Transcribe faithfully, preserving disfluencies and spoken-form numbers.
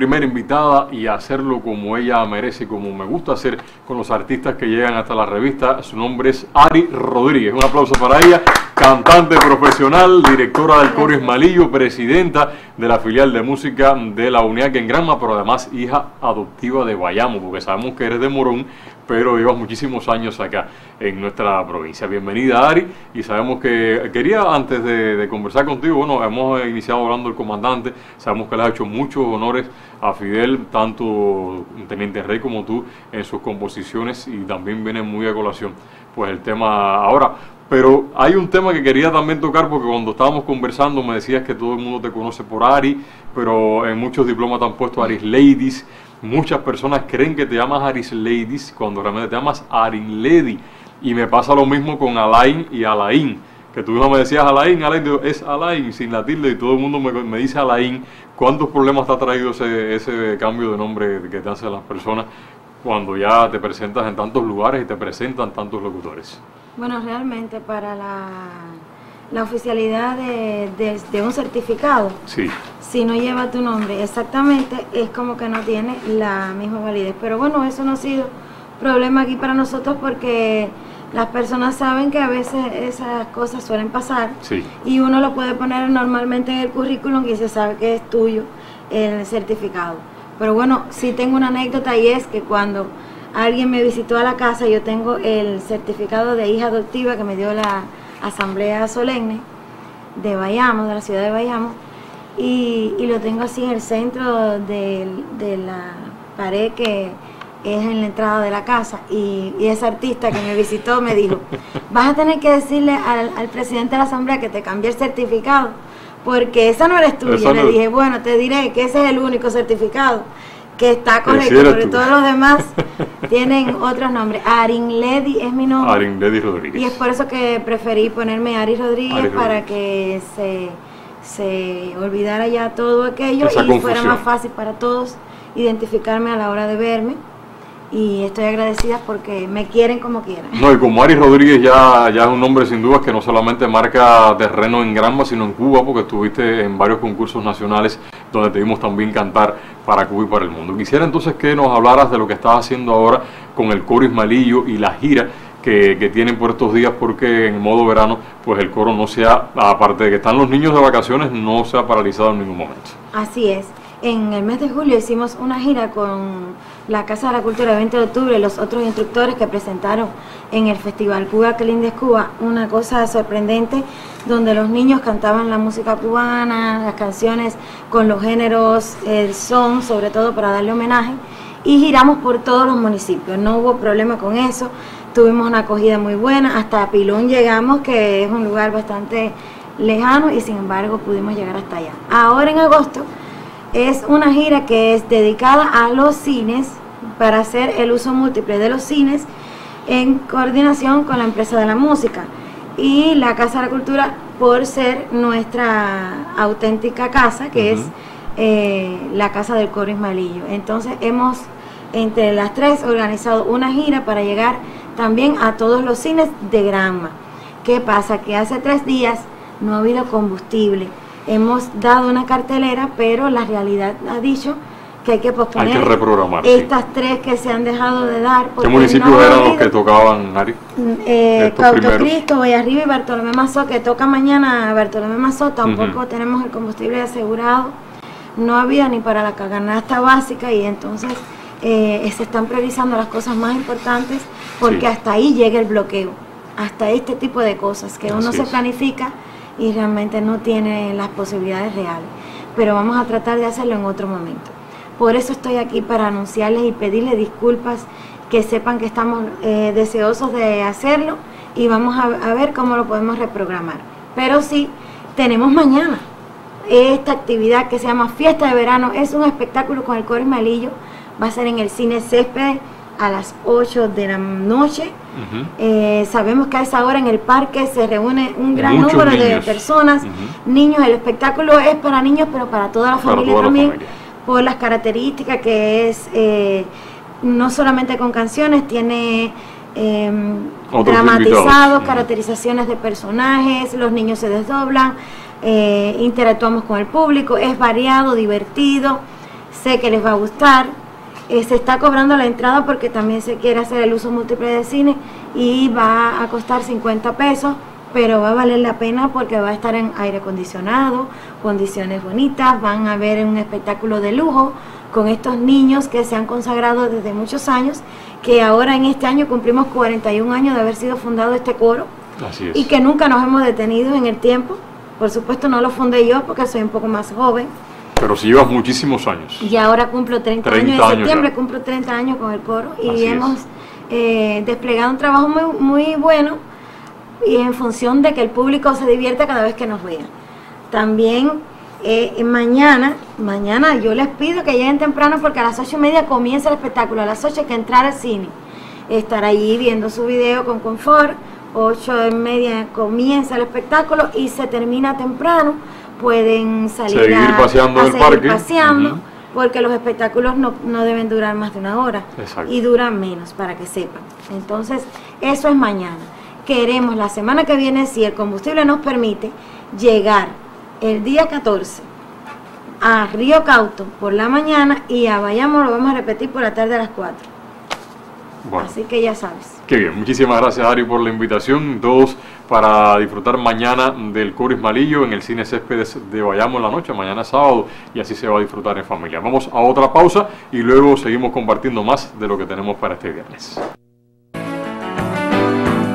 primera invitada y hacerlo como ella merece, como me gusta hacer con los artistas que llegan hasta la revista. Su nombre es Ari Rodríguez. Un aplauso para ella, cantante profesional, directora del coro Ismaelillo, presidenta de la filial de música de la UNEAC en Granma, pero además hija adoptiva de Bayamo, porque sabemos que eres de Morón, pero llevas muchísimos años acá en nuestra provincia. Bienvenida, Ari, y sabemos que quería, antes de, de conversar contigo, bueno, hemos iniciado hablando del comandante, sabemos que le ha hecho muchos honores a Fidel, tanto Teniente Rey como tú, en sus composiciones, y también viene muy a colación pues el tema ahora. Pero hay un tema que quería también tocar, porque cuando estábamos conversando me decías que todo el mundo te conoce por Ari, pero en muchos diplomas te han puesto Arinlady. Muchas personas creen que te llamas Arinlady cuando realmente te llamas Arinlady. Y me pasa lo mismo con Alain y Alain. Que tú no me decías Alain, Alain es Alain, sin la tilde, y todo el mundo me, me dice Alain. ¿Cuántos problemas te ha traído ese, ese cambio de nombre que te hacen las personas cuando ya te presentas en tantos lugares y te presentan tantos locutores? Bueno, realmente para la, la oficialidad de, de, de un certificado, sí, si no lleva tu nombre exactamente, es como que no tiene la misma validez. Pero bueno, eso no ha sido problema aquí para nosotros, porque las personas saben que a veces esas cosas suelen pasar, sí, y uno lo puede poner normalmente en el currículum y se sabe que es tuyo el certificado. Pero bueno, sí tengo una anécdota, y es que cuando alguien me visitó a la casa, yo tengo el certificado de hija adoptiva que me dio la asamblea solemne de Bayamo, de la ciudad de Bayamo, y, y lo tengo así en el centro de, de la pared que es en la entrada de la casa, y, y ese artista que me visitó me dijo: vas a tener que decirle al, al presidente de la asamblea que te cambié el certificado, porque esa no eres tuya. Yo no... le dije, bueno, te diré que ese es el único certificado que está correcto, pero todos los demás tienen otros nombres. Arinlady es mi nombre, Arinlady Rodríguez, y es por eso que preferí ponerme Ari Rodríguez, Ari Rodríguez. para que se, se olvidara ya todo aquello, esa y confusión, fuera más fácil para todos identificarme a la hora de verme. Y estoy agradecida porque me quieren como quieran. No, y como Ari Rodríguez ya, ya es un nombre sin dudas que no solamente marca terreno en Granma, sino en Cuba, porque estuviste en varios concursos nacionales donde te vimos también cantar para Cuba y para el mundo. Quisiera entonces que nos hablaras de lo que estás haciendo ahora con el coro Ismaelillo y la gira que, que tienen por estos días, porque en modo verano pues el coro no se ha, aparte de que están los niños de vacaciones, no se ha paralizado en ningún momento. Así es. En el mes de julio hicimos una gira con la Casa de la Cultura veinte de octubre, los otros instructores que presentaron en el festival Cuba, que linda es Cuba, una cosa sorprendente, donde los niños cantaban la música cubana, las canciones con los géneros, el son, sobre todo para darle homenaje, y giramos por todos los municipios, no hubo problema con eso, tuvimos una acogida muy buena, hasta Pilón llegamos, que es un lugar bastante lejano, y sin embargo pudimos llegar hasta allá. Ahora en agosto es una gira que es dedicada a los cines, para hacer el uso múltiple de los cines en coordinación con la empresa de la música y la Casa de la Cultura, por ser nuestra auténtica casa, que uh-huh. es eh, la casa del coro Ismaelillo. Entonces hemos entre las tres organizado una gira para llegar también a todos los cines de Granma. ¿Qué pasa? Que hace tres días no ha habido combustible. Hemos dado una cartelera, pero la realidad ha dicho que hay que posponer, hay que reprogramar, estas sí. tres que se han dejado de dar. ¿Qué municipios no eran los que tocaban, Ari? Eh, Cautocristo, Voya y Bartolomé Mazó, que toca mañana Bartolomé Mazó, tampoco uh-huh. tenemos el combustible asegurado, no había ni para la canasta básica, y entonces eh, se están priorizando las cosas más importantes, porque sí. hasta ahí llega el bloqueo, hasta este tipo de cosas que Así uno se es. planifica y realmente no tiene las posibilidades reales, pero vamos a tratar de hacerlo en otro momento. Por eso estoy aquí, para anunciarles y pedirles disculpas, que sepan que estamos eh, deseosos de hacerlo, y vamos a, a ver cómo lo podemos reprogramar. Pero sí, tenemos mañana esta actividad que se llama Fiesta de Verano, es un espectáculo con el coro Ismaelillo, va a ser en el Cine Céspedes a las ocho de la noche, uh-huh. eh, sabemos que a esa hora en el parque se reúne un gran Muchos número niños. de personas, uh-huh. niños, el espectáculo es para niños, pero para toda la para familia toda también, la familia. por las características que es, eh, no solamente con canciones, tiene eh, dramatizados, uh-huh. caracterizaciones de personajes, los niños se desdoblan, eh, interactuamos con el público, es variado, divertido, sé que les va a gustar. Eh, se está cobrando la entrada porque también se quiere hacer el uso múltiple de cine y va a costar cincuenta pesos, pero va a valer la pena porque va a estar en aire acondicionado, condiciones bonitas, van a ver un espectáculo de lujo con estos niños que se han consagrado desde muchos años, que ahora en este año cumplimos cuarenta y un años de haber sido fundado este coro. Así es. Y que nunca nos hemos detenido en el tiempo. Por supuesto no lo fundé yo porque soy un poco más joven. Pero si llevas muchísimos años. Y ahora cumplo treinta, treinta años, en septiembre años, cumplo treinta años con el coro y así hemos eh, desplegado un trabajo muy, muy bueno y en función de que el público se divierta cada vez que nos vea. También eh, mañana, mañana yo les pido que lleguen temprano porque a las ocho y media comienza el espectáculo, a las ocho hay que entrar al cine, estar allí viendo su video con confort, ocho y media comienza el espectáculo y se termina temprano. Pueden salir seguir paseando a, a el seguir parque. paseando, uh-huh. porque los espectáculos no, no deben durar más de una hora. Exacto. Y duran menos, para que sepan. Entonces, eso es mañana. Queremos la semana que viene, si el combustible nos permite, llegar el día catorce a Río Cauto por la mañana y a Bayamo lo vamos a repetir por la tarde a las cuatro. Bueno. Así que ya sabes. Qué bien, muchísimas gracias Ari por la invitación. Todos para disfrutar mañana del coro Ismaelillo en el Cine Céspedes de Bayamo en la noche, mañana sábado, y así se va a disfrutar en familia. Vamos a otra pausa y luego seguimos compartiendo más de lo que tenemos para este viernes.